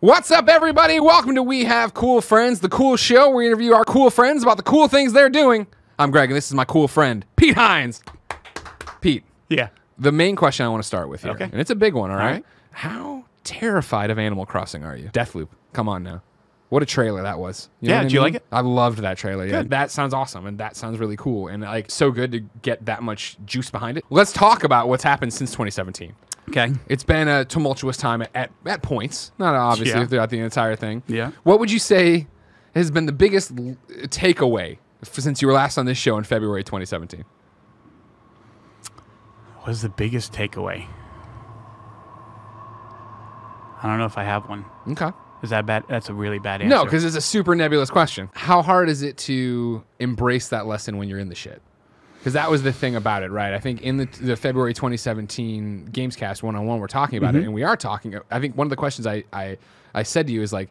What's up, everybody? Welcome to We Have Cool Friends, the cool show where we interview our cool friends about the cool things they're doing. I'm Greg, and this is my cool friend, Pete Hines. Pete. Yeah. The main question I want to start with here, and it's a big one, all right? How terrified of Animal Crossing are you? Deathloop. Come on now. What a trailer that was. You know what I mean? You like it? I loved that trailer. Yeah, that sounds awesome, and that sounds really cool, and like so good to get that much juice behind it. Let's talk about what's happened since 2017. Okay. It's been a tumultuous time at points, not obviously throughout the entire thing. Yeah. What would you say has been the biggest takeaway since you were last on this show in February 2017? What is the biggest takeaway? I don't know if I have one. Okay. Is that bad? That's a really bad answer. No, because it's a super nebulous question. How hard is it to embrace that lesson when you're in the shit? Because that was the thing about it, right? I think in the February 2017 Gamescast one-on-one, we're talking about it, and we are talking. I think one of the questions I said to you is like,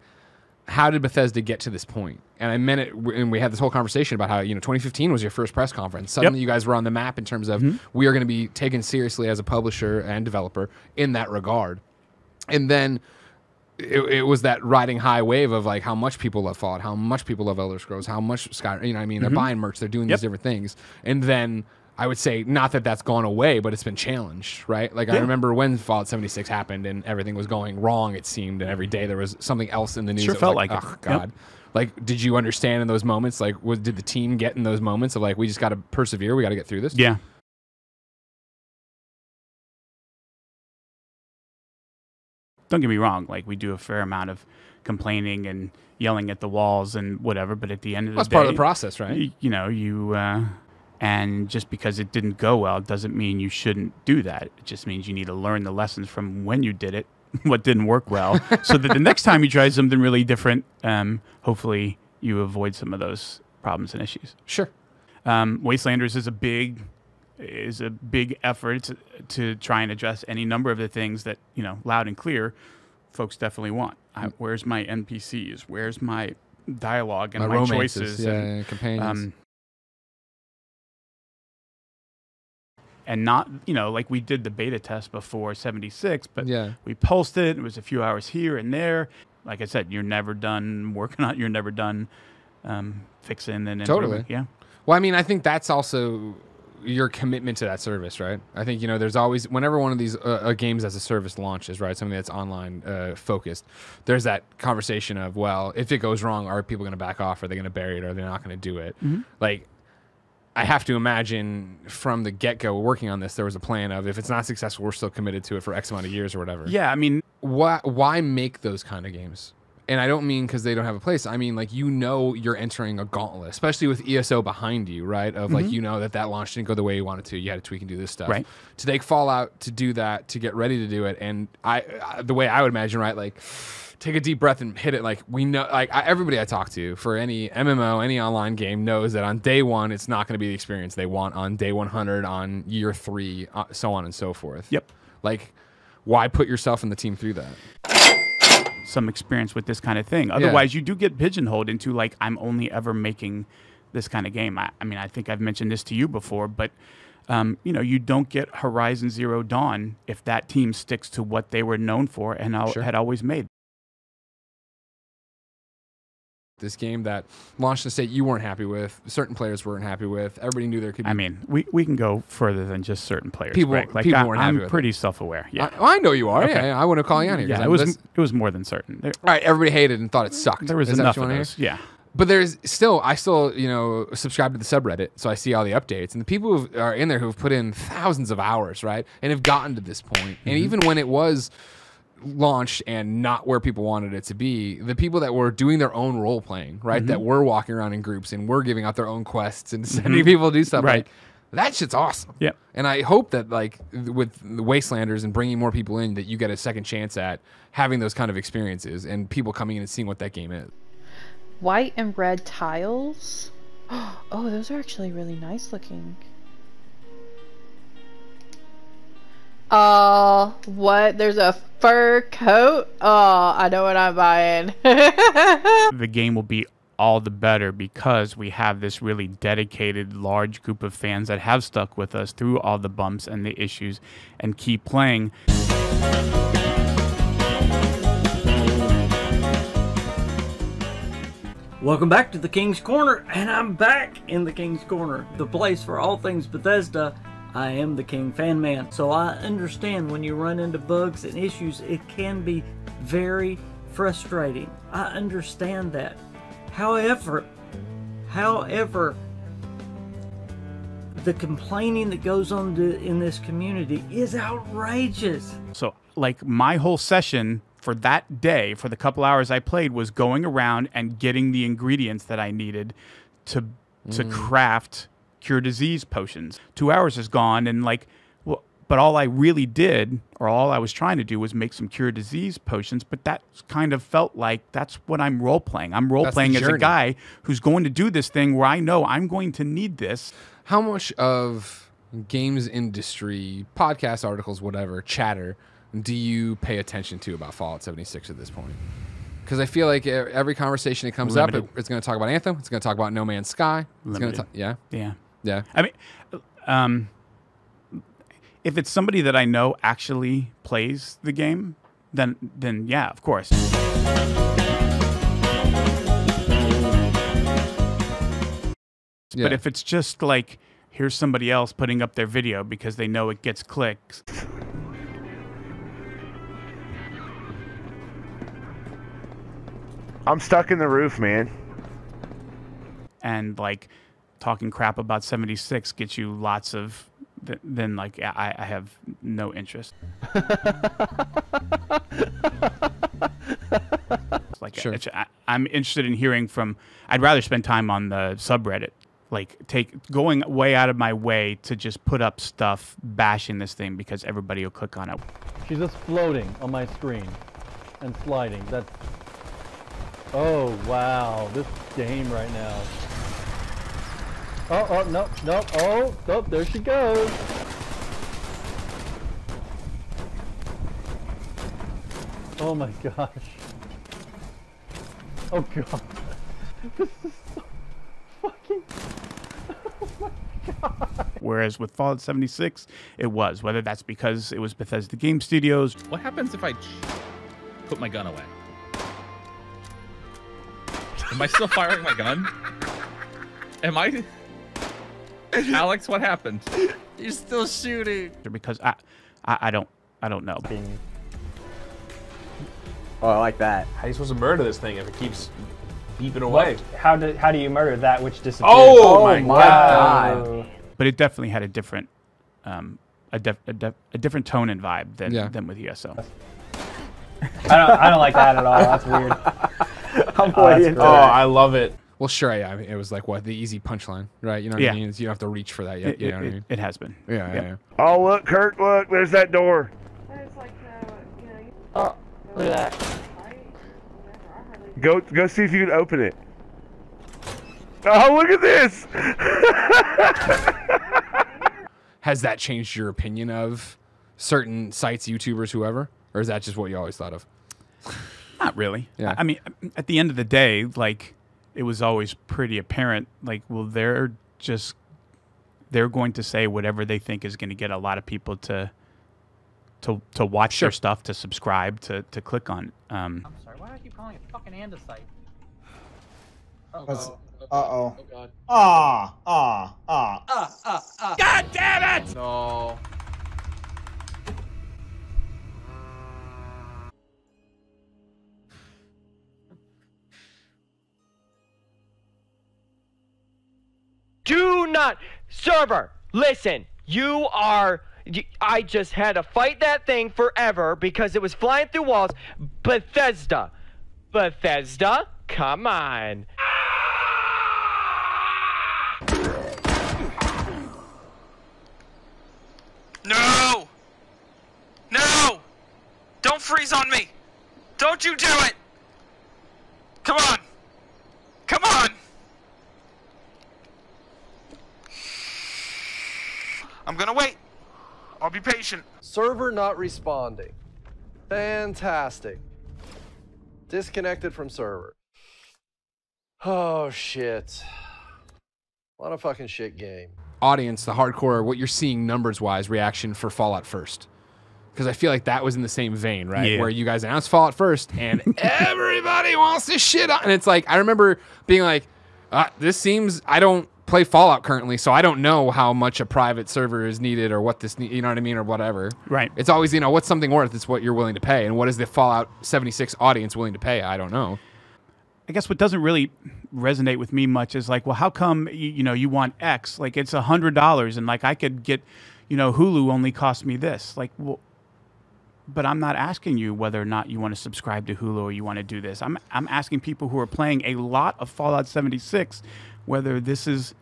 how did Bethesda get to this point? And I meant it, and we had this whole conversation about how 2015 was your first press conference. Suddenly you guys were on the map in terms of we are going to be taken seriously as a publisher and developer in that regard. And then It was that riding high wave of like how much people love Fallout, how much people love Elder Scrolls, how much Skyrim, you know what I mean? They're buying merch, they're doing these different things. And then I would say, not that that's gone away, but it's been challenged, right? Like I remember when Fallout 76 happened and everything was going wrong, it seemed, and every day there was something else in the news. Sure felt like oh, God. Yep. Like, did you understand in those moments? Like, did the team get in those moments of like, we just got to persevere, we got to get through this? Yeah. Don't get me wrong, like we do a fair amount of complaining and yelling at the walls and whatever, but at the end of the day... That's part of the process, right? And just because it didn't go well doesn't mean you shouldn't do that. It just means you need to learn the lessons from when you did it, what didn't work well, so that the next time you try something really different, hopefully you avoid some of those problems and issues. Sure. Wastelanders is a big effort to try and address any number of the things that, loud and clear, folks definitely want. Where's my NPCs? Where's my dialogue and my choices? And companions. And not, like we did the beta test before 76, but we pulsed it. It was a few hours here and there. Like I said, you're never done working on it. You're never done fixing. And totally. Yeah. Well, I mean, I think that's also... your commitment to that service, right? I think, there's always, whenever one of these games as a service launches, right, something that's online focused, there's that conversation of, well, if it goes wrong, are people going to back off? Are they going to bury it? Are they not going to do it? Like, I have to imagine from the get-go working on this, there was a plan of, if it's not successful, we're still committed to it for X amount of years or whatever. Yeah, I mean... Why make those kind of games? And I don't mean because they don't have a place. I mean, like, you're entering a gauntlet, especially with ESO behind you, right? Of, like, that launch didn't go the way you wanted to. You had to tweak and do this stuff. Right. To take Fallout, to do that, to get ready to do it. And the way I would imagine, right, like, take a deep breath and hit it. Like, we know, like, everybody I talk to for any MMO, any online game knows that on day one, it's not going to be the experience they want on day 100, on year 3, so on and so forth. Yep. Like, why put yourself and the team through that? Some experience with this kind of thing. Otherwise, you do get pigeonholed into, like, I'm only ever making this kind of game. I mean, I think I've mentioned this to you before, but, you don't get Horizon Zero Dawn if that team sticks to what they were known for and had always made. This game that launched in a state you weren't happy with, certain players weren't happy with, everybody knew there could be... I mean, we can go further than just certain players. I'm pretty self-aware. Yeah. I know you are. Okay. Yeah, I want to call you out here. Yeah, it was more than certain. All right, everybody hated and thought it sucked. There was enough of those, yeah. But there's still, I still subscribe to the subreddit, so I see all the updates. And the people who are in there who have put in thousands of hours, right, and have gotten to this point. And even when it was... launched and not where people wanted it to be, the people that were doing their own role playing, right, that were walking around in groups and were giving out their own quests and sending people to do stuff, right? Like, that shit's awesome. Yeah. And I hope that, like, with the Wastelanders and bringing more people in, that you get a second chance at having those kind of experiences and people coming in and seeing what that game is. White and red tiles. Oh, those are actually really nice looking. Oh, what? There's a fur coat? Oh, I know what I'm buying. The game will be all the better because we have this really dedicated, large group of fans that have stuck with us through all the bumps and the issues and keep playing. Welcome back to the King's Corner, and I'm back in the King's Corner, the place for all things Bethesda. I am the King Fan Man, so I understand when you run into bugs and issues, it can be very frustrating. I understand that. However, the complaining that goes on in this community is outrageous. So, like, my whole session for that day, for the couple hours I played, was going around and getting the ingredients that I needed to craft cure disease potions. 2 hours is gone, and like, well, but all I really did, or all I was trying to do, was make some cure disease potions. But that kind of felt like that's what I'm role playing. I'm role playing as a guy who's going to do this thing where I know I'm going to need this. How much of games industry, podcast articles, whatever, chatter do you pay attention to about Fallout 76 at this point? Because I feel like every conversation that comes up, it's going to talk about Anthem. It's going to talk about No Man's Sky. It's going to yeah. I mean, if it's somebody that I know actually plays the game, then yeah, of course. Yeah. But if it's just like, here's somebody else putting up their video because they know it gets clicks. I'm stuck in the roof, man. And like, talking crap about 76 gets you lots of, then like, I have no interest. Like, sure. I'm interested in hearing from, I'd rather spend time on the subreddit. Like, going way out of my way to just put up stuff bashing this thing because everybody will click on it. She's just floating on my screen and sliding. That's, oh wow, this game right now. Oh, no, no, oh, there she goes. Oh my gosh. Oh god. This is so fucking... Oh my god. Whereas with Fallout 76, it was. Whether that's because it was Bethesda Game Studios. What happens if I put my gun away? Am I still firing my gun? Am I... Alex, what happened? You're still shooting. Because I don't know. Oh, I like that. How are you supposed to murder this thing if it keeps beeping away? What? How do you murder that which disappears? Oh, my God! But it definitely had a different different tone and vibe than with ESO. I don't like that at all. That's weird. Oh, I love it. Well, sure, yeah. I mean, it was like, what, the easy punchline, right? You know what I mean? You don't have to reach for that yet. You know what I mean? It has been. Yeah, yeah. Oh, look, Kurt, look, there's that door. There's like, you know, oh, look at that. Go see if you can open it. Oh, look at this! Has that changed your opinion of certain sites, YouTubers, whoever? Or is that just what you always thought of? Not really. Yeah. I mean, at the end of the day, like... It was always pretty apparent, like, well, they're going to say whatever they think is going to get a lot of people to watch their stuff, to subscribe, to click on. I'm sorry, why do I keep calling it fucking andesite? Uh-oh. Uh-oh. Oh, God. God damn it! No. Do not, server, listen, you are, I just had to fight that thing forever because it was flying through walls. Bethesda, come on. No, no, don't freeze on me. Don't you do it. Come on, come on. I'm gonna wait. I'll be patient. Server not responding. Fantastic. Disconnected from server. Oh, shit. What a fucking shit game. Audience, the hardcore, what you're seeing numbers-wise reaction for Fallout First. Because I feel like that was in the same vein, right? Yeah. Where you guys announced Fallout First, and everybody wants this shit on. And it's like, I remember being like, this seems, I don't play Fallout currently, so I don't know how much a private server is needed or what this, you know what I mean, or whatever. Right. It's always, you know, what's something worth? It's what you're willing to pay. And what is the Fallout 76 audience willing to pay? I don't know. I guess what doesn't really resonate with me much is like, well, how come, you know, you want X? Like, it's $100, and like, I could get, you know, Hulu only cost me this. Like, well, but I'm not asking you whether or not you want to subscribe to Hulu or you want to do this. I'm asking people who are playing a lot of Fallout 76 whether this is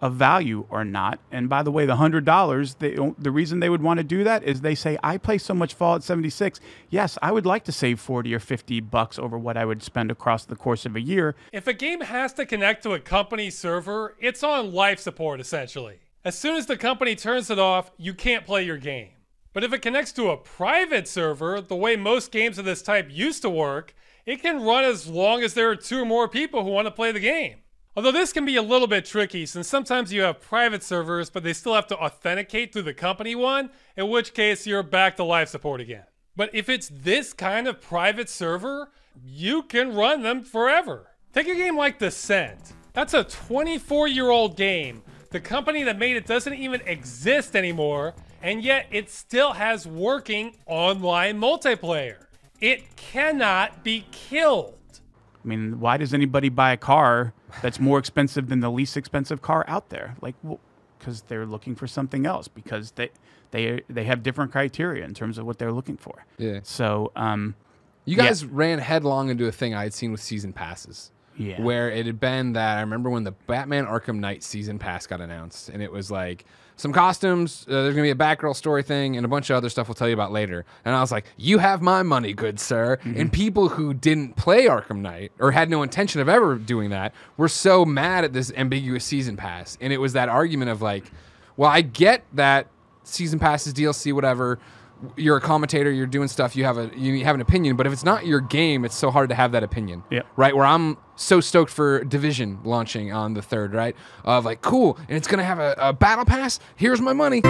a value or not. And by the way, the $100, the reason they would want to do that is they say, I play so much Fallout 76. Yes, I would like to save $40 or $50 over what I would spend across the course of a year. If a game has to connect to a company server, it's on life support, essentially. As soon as the company turns it off, you can't play your game. But if it connects to a private server, the way most games of this type used to work, it can run as long as there are 2 or more people who want to play the game. Although this can be a little bit tricky, since sometimes you have private servers, but they still have to authenticate through the company one, in which case you're back to life support again. But if it's this kind of private server, you can run them forever. Take a game like Descent. That's a 24-year-old game. The company that made it doesn't even exist anymore, and yet it still has working online multiplayer. It cannot be killed. I mean, why does anybody buy a car that's more expensive than the least expensive car out there? Like, well, because they're looking for something else, because they have different criteria in terms of what they're looking for. Yeah. So, you guys ran headlong into a thing I had seen with season passes. Yeah. Where it had been that I remember when the Batman Arkham Knight season pass got announced, and it was like some costumes, there's going to be a Batgirl story thing, and a bunch of other stuff we'll tell you about later. And I was like, you have my money, good sir. Mm-hmm. And people who didn't play Arkham Knight or had no intention of ever doing that were so mad at this ambiguous season pass. And it was that argument of like, well, I get that season passes, DLC, whatever. You're a commentator, you're doing stuff, you have an opinion, but if it's not your game, it's so hard to have that opinion. Yeah. Right? Where I'm so stoked for Division launching on the 3rd, right? Of like, cool, and it's gonna have a battle pass, here's my money.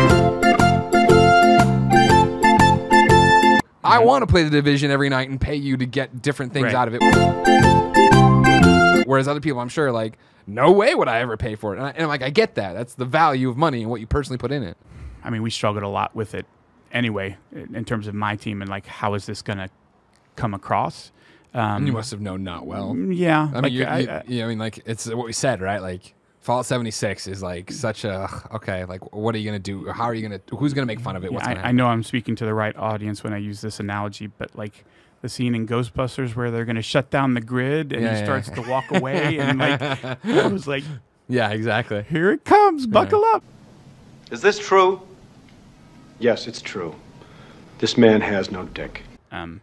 I wanna play the Division every night and pay you to get different things out of it. Whereas other people, I'm sure, like, no way would I ever pay for it. And I'm like, I get that. That's the value of money and what you personally put in it. I mean, we struggled a lot with it anyway, in terms of my team and like, how is this gonna come across? You must have known not well. Yeah, I mean, like, I mean, like, it's what we said, right? Like, Fallout 76 is like such a okay. Like, what are you gonna do? How are you gonna? Who's gonna make fun of it? Yeah, what's gonna happen? I know I'm speaking to the right audience when I use this analogy, but like the scene in Ghostbusters where they're gonna shut down the grid and he starts to walk away, and like I was like, yeah, exactly. Here it comes. Buckle up. Is this true? Yes, it's true. This man has no dick. But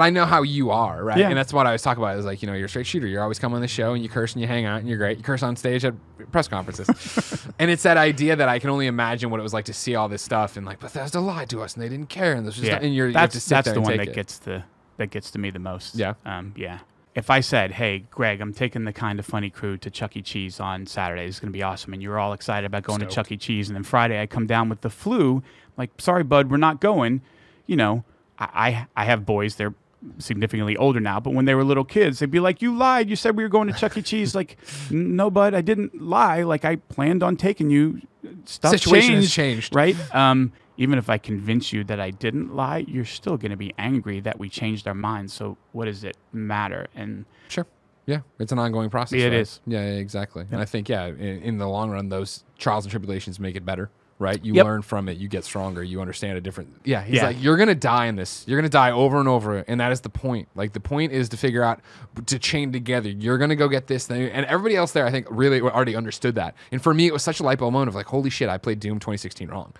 I know how you are, right? Yeah. And that's what I was talking about. It was like, you know, you're a straight shooter. You're always coming on the show, and you curse, and you hang out, and you're great. You curse on stage at press conferences. And it's that idea that I can only imagine what it was like to see all this stuff, and like, Bethesda lied to us, and they didn't care. And, that's the one that gets to me the most. Yeah. Yeah. If I said, hey, Greg, I'm taking the Kinda Funny crew to Chuck E. Cheese on Saturday. It's going to be awesome. And you're all excited about going to Chuck E. Cheese. And then Friday I come down with the flu. I'm like, sorry, bud, we're not going. You know, I have boys. They're significantly older now. But when they were little kids, they'd be like, you lied. You said we were going to Chuck E. Cheese. Like, no, bud, I didn't lie. Like, I planned on taking you. Situation has changed. Right? Even if I convince you that I didn't lie, you're still going to be angry that we changed our minds. So what does it matter? And sure. Yeah. It's an ongoing process. It is. Yeah, exactly. Yeah. And I think, yeah, in the long run, those trials and tribulations make it better, right? You learn from it. You get stronger. You understand a different. Yeah. He's like, you're going to die in this. You're going to die over and over. And that is the point. Like, the point is to figure out, to chain together. You're going to go get this thing. And everybody else there, I think, really already understood that. And for me, it was such a light bulb moment of like, holy shit, I played Doom 2016 wrong.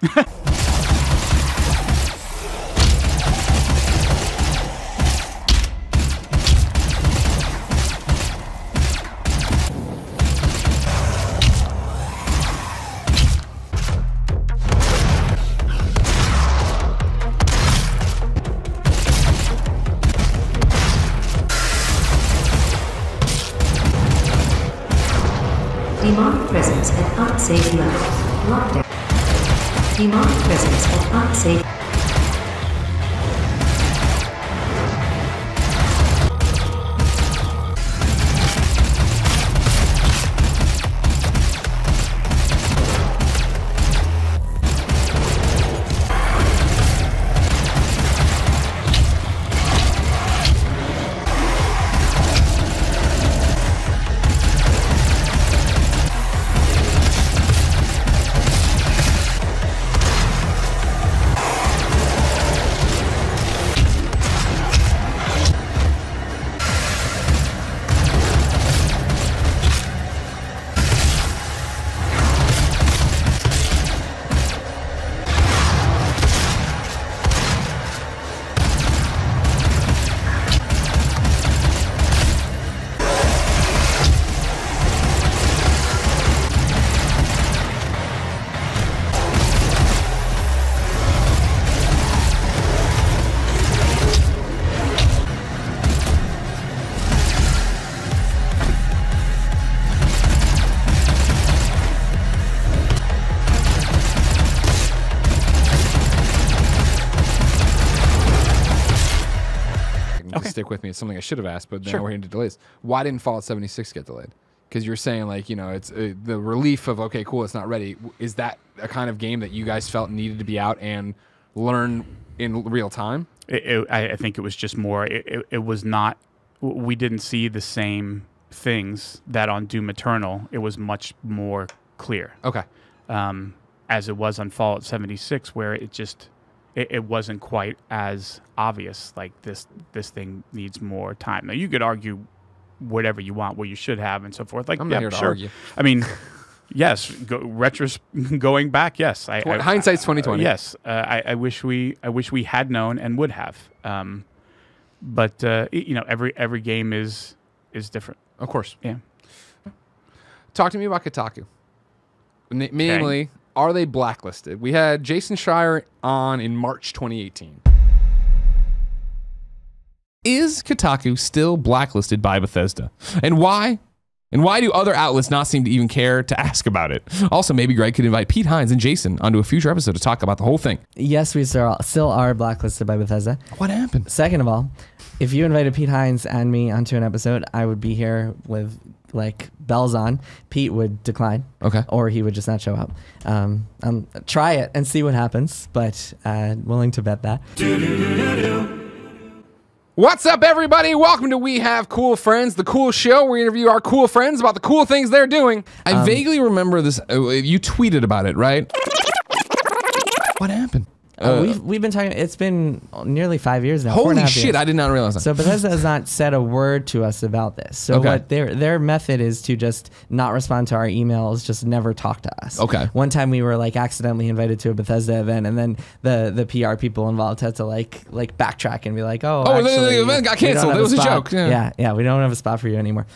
Demonic presence at unsafe. stick with me. It's something I should have asked, but now we're into delays. Why didn't Fallout 76 get delayed? Because you're saying, like, you know, it's the relief of, okay, cool, it's not ready. Is that a kind of game that you guys felt needed to be out and learn in real time? I think it was just more, it was not, we didn't see the same things that on Doom Eternal, it was much more clear. Okay. As it was on Fallout 76, where it just, it wasn't quite as obvious, like this thing needs more time. Now, you could argue whatever you want, what you should have, and so forth. Like, I'm not here to argue. I mean, yes, going back, yes. Hindsight's 20/20. Yes, I wish we had known and would have. But you know, every game is different, of course. Yeah. Talk to me about Kotaku. Mainly, okay. Are they blacklisted? We had Jason Schreier on in March 2018. Is Kotaku still blacklisted by Bethesda? And why? And why do other outlets not seem to even care to ask about it? Also, maybe Greg could invite Pete Hines and Jason onto a future episode to talk about the whole thing. Yes, we still are blacklisted by Bethesda. What happened? Second of all, if you invited Pete Hines and me onto an episode, I would be here with, like, bells on. Pete would decline. Okay. Or he would just not show up. Try it and see what happens, but willing to bet that. What's up, everybody? Welcome to We Have Cool Friends, the cool show where we interview our cool friends about the cool things they're doing. I vaguely remember this. You tweeted about it, right? What happened? We've been talking. it's been nearly 5 years now. Holy shit! Years. I did not realize that. So Bethesda has not said a word to us about this. So what their method is to just not respond to our emails, just never talk to us. Okay. One time we were like accidentally invited to a Bethesda event, and then the PR people involved had to like backtrack and be like, oh actually, the event got canceled. It was a joke. Yeah. yeah, we don't have a spot for you anymore.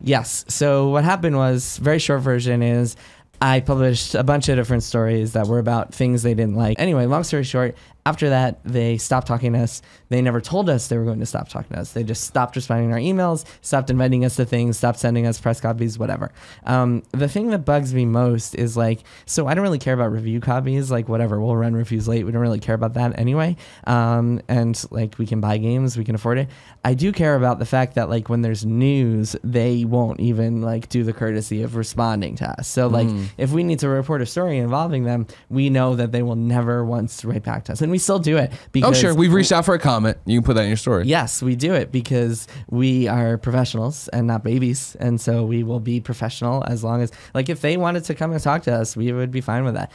Yes. So what happened was, very short version is, I published a bunch of different stories that were about things they didn't like. Anyway, long story short, after that, they stopped talking to us. They never told us they were going to stop talking to us. They just stopped responding to our emails, stopped inviting us to things, stopped sending us press copies, whatever. The thing that bugs me most is, like, so I don't really care about review copies. Like, whatever, we'll run reviews late. We don't really care about that anyway. And, like, we can buy games. We can afford it. I do care about the fact that, like, when there's news, they won't even, like, do the courtesy of responding to us. So, like, if we need to report a story involving them, we know that they will never once write back to us. And we still do it. Because we've reached out for a comment. You can put that in your story. Yes, we do it because we are professionals and not babies. And so we will be professional as long as, like, if they wanted to come and talk to us, we would be fine with that.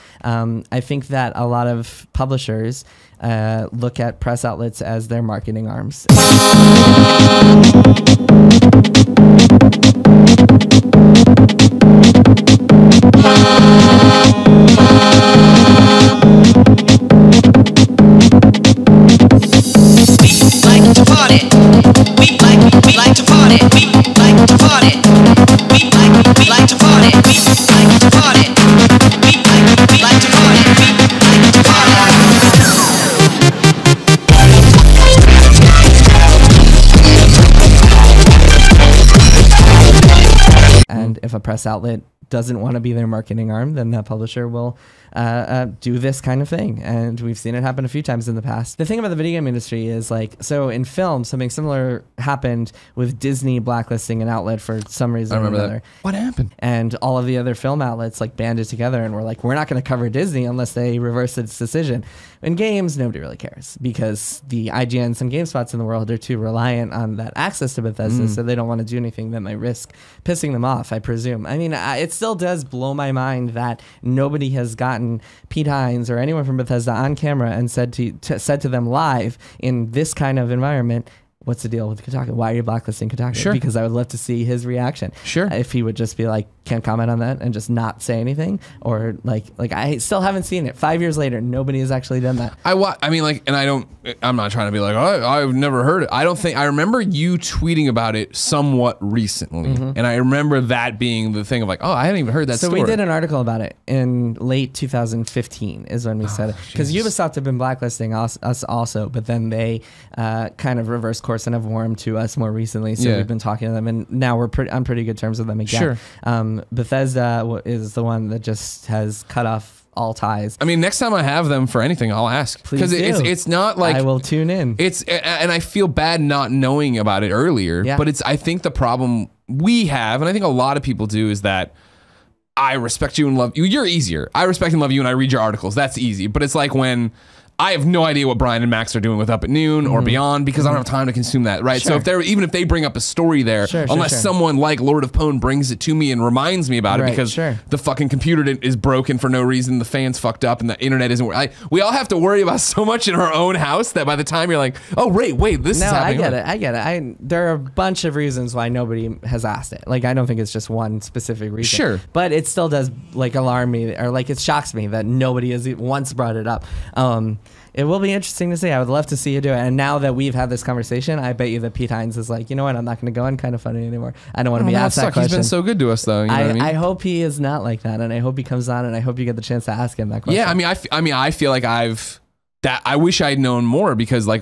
I think that a lot of publishers look at press outlets as their marketing arms. And if a press outlet doesn't want to be their marketing arm, then that publisher will do this kind of thing. And we've seen it happen a few times in the past. The thing about the video game industry is, like, so in film, something similar happened with Disney blacklisting an outlet for some reason or another. What happened? And all of the other film outlets, like, banded together and were like, we're not going to cover Disney unless they reverse its decision. In games, nobody really cares because the IGNs and GameSpots in the world are too reliant on that access to Bethesda, so they don't want to do anything that might risk pissing them off, I presume. I mean, it's still does blow my mind that nobody has gotten Pete Hines or anyone from Bethesda on camera and said to them live in this kind of environment, what's the deal with Kotaku? Why are you blacklisting Kotaku? Sure. Because I would love to see his reaction. Sure. If he would just be like, can't comment on that and just not say anything, or like I still haven't seen it. 5 years later, nobody has actually done that. I mean, like, and I'm not trying to be like, oh, I've never heard it. I don't think, I remember you tweeting about it somewhat recently. And I remember that being the thing of, like, oh, I hadn't even heard that story. So we did an article about it in late 2015 is when we said it. Because Ubisoft had been blacklisting us also, but then they kind of reversed course and have warmed to us more recently, so we've been talking to them, and now we're on pretty good terms with them again. Bethesda is the one that just has cut off all ties. I mean, next time I have them for anything, I'll ask. Please do. Because it's not like... I will tune in. It's and I feel bad not knowing about it earlier, yeah. But it's, I think the problem we have, and I think a lot of people do, is that I respect you and love you. You're easier. I respect and love you, and I read your articles. That's easy. But it's like when... I have no idea what Brian and Max are doing with Up at Noon or Beyond because I don't have time to consume that, right? Sure. So if they're, even if they bring up a story there, unless someone like Lord of Pwn brings it to me and reminds me about it because the fucking computer is broken for no reason, the fans fucked up, and the internet isn't. We all have to worry about so much in our own house that by the time you're like, oh wait, this is happening. I get it. There are a bunch of reasons why nobody has asked it. Like I don't think it's just one specific reason. Sure, but it still does like alarm me or like it shocks me that nobody has once brought it up. It will be interesting to see. I would love to see you do it. And now that we've had this conversation, I bet you that Pete Hines is like, you know what? I'm not going to go on Kinda Funny anymore. I don't want to be asked that question. He's been so good to us, though. You know what I mean? I hope he is not like that, and I hope he comes on, and I hope you get the chance to ask him that question. Yeah, I mean, I feel like I wish I'd known more because, like,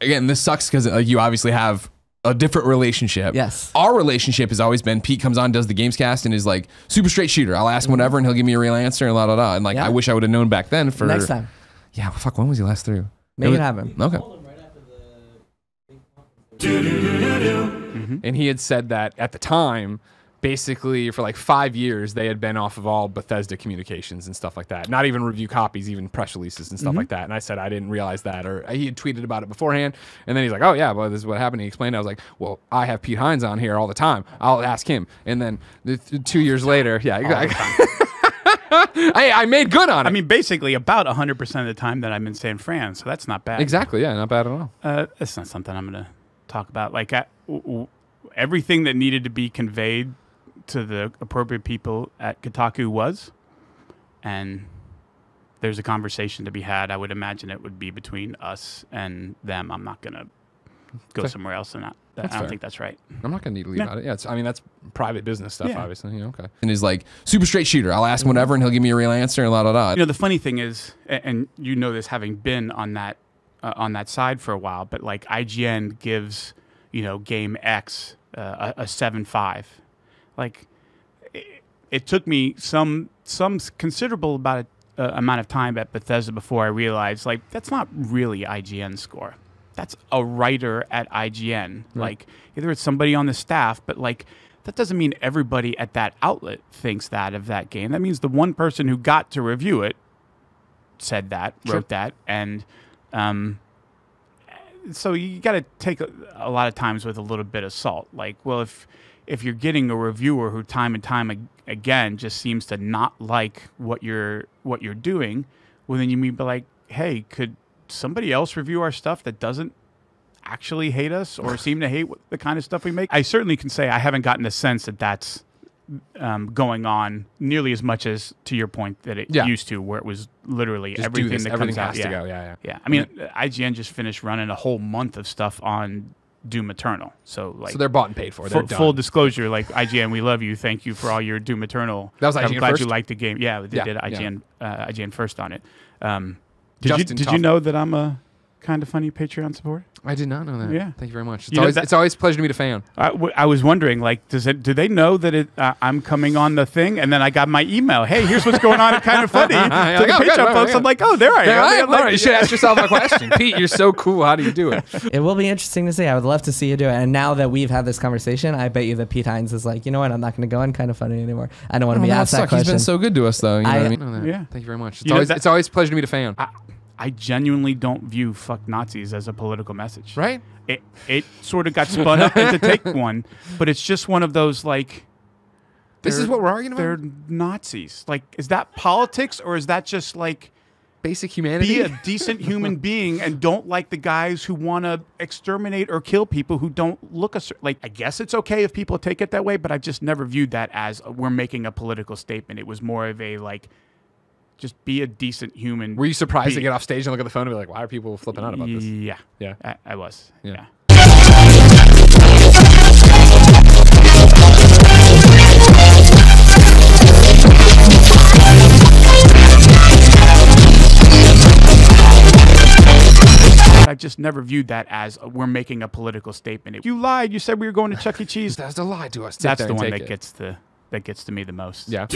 again, this sucks because like you obviously have a different relationship. Yes. Our relationship has always been Pete comes on, does the Gamescast, and is like super straight shooter. I'll ask him whatever, and he'll give me a real answer, and And like, I wish I would have known back then for next time. Yeah, well, fuck. When was he last through? Make it happen. Okay. And he had said that at the time, basically for like 5 years, they had been off of all Bethesda communications and stuff like that. Not even review copies, even press releases and stuff like that. And I said I didn't realize that, or he had tweeted about it beforehand. And then he's like, "Oh yeah, well this is what happened." He explained. I was like, "Well, I have Pete Hines on here all the time. I'll ask him." And then 2 years later, yeah, exactly. I made good on it. I mean, basically about 100% of the time that I'm in San Fran, so that's not bad. Exactly, yeah, not bad at all. That's not something I'm going to talk about. Like, everything that needed to be conveyed to the appropriate people at Kotaku was, and there's a conversation to be had. I would imagine it would be between us and them. I'm not going to go somewhere else and not. I don't think that's right. I'm not going to need to leave about it. Yeah, I mean, that's private business stuff, obviously. Yeah, okay. And he's like, super straight shooter. I'll ask him whatever, and he'll give me a real answer, and You know, the funny thing is, and you know this having been on that side for a while, but like IGN gives, you know, game X a 7.5. Like, it took me some considerable amount of time at Bethesda before I realized, like, that's not really IGN's score. That's a writer at IGN. Right. Like, either it's somebody on the staff, but like, that doesn't mean everybody at that outlet thinks that of that game. That means the one person who got to review it said that, wrote that, and so you got to take a lot of times with a little bit of salt. Like, well, if you're getting a reviewer who time and time again just seems to not like what you're doing, well, then you may be like, hey, could somebody else review our stuff that doesn't actually hate us or seem to hate the kind of stuff we make? I certainly can say I haven't gotten the sense that that's going on nearly as much as, to your point, that it used to, where it was literally just everything that everything comes out. Yeah. I mean, IGN just finished running a whole month of stuff on Doom Eternal. So, like, so they're bought and paid for. They're done. Full disclosure, like, IGN, we love you. Thank you for all your Doom Eternal. That was IGN I'm glad first? You liked the game. Yeah, they did IGN, IGN first on it. Did you know that I'm a Kinda Funny Patreon supporter? I did not know that. Yeah, thank you very much. It's always a pleasure to meet a fan. I was wondering, like, do they know that I'm coming on the thing? And then I got my email. Hey, here's what's going on at Kinda Funny. To the Patreon folks, I'm like, oh, there I am. You should ask yourself a question, Pete. You're so cool. How do you do it? It will be interesting to see. I would love to see you do it. And now that we've had this conversation, I bet you that Pete Hines is like, you know what? I'm not going to go on Kinda Funny anymore. I don't want to be asked that question. He's been so good to us, though. You know what I mean? Yeah. Thank you very much. It's always a pleasure to meet a fan. I genuinely don't view "fuck Nazis" as a political message. Right? It sort of got spun up into take one, but it's just one of those, like, this is what we're arguing about? They're Nazis. Like, is that politics, or is that just like basic humanity? Be a decent human being and don't like the guys who want to exterminate or kill people who don't look a certain... Like, I guess it's okay if people take it that way, but I've just never viewed that as we're making a political statement. It was more of a, like... Just be a decent human. Were you surprised to get off stage and look at the phone and be like, why are people flipping out about this? Yeah. Yeah. I was. Yeah. I've just never viewed that as we're making a political statement. If you lied. You said we were going to Chuck E. Cheese. That's a lie to us. That's the one that gets to me the most. Yeah.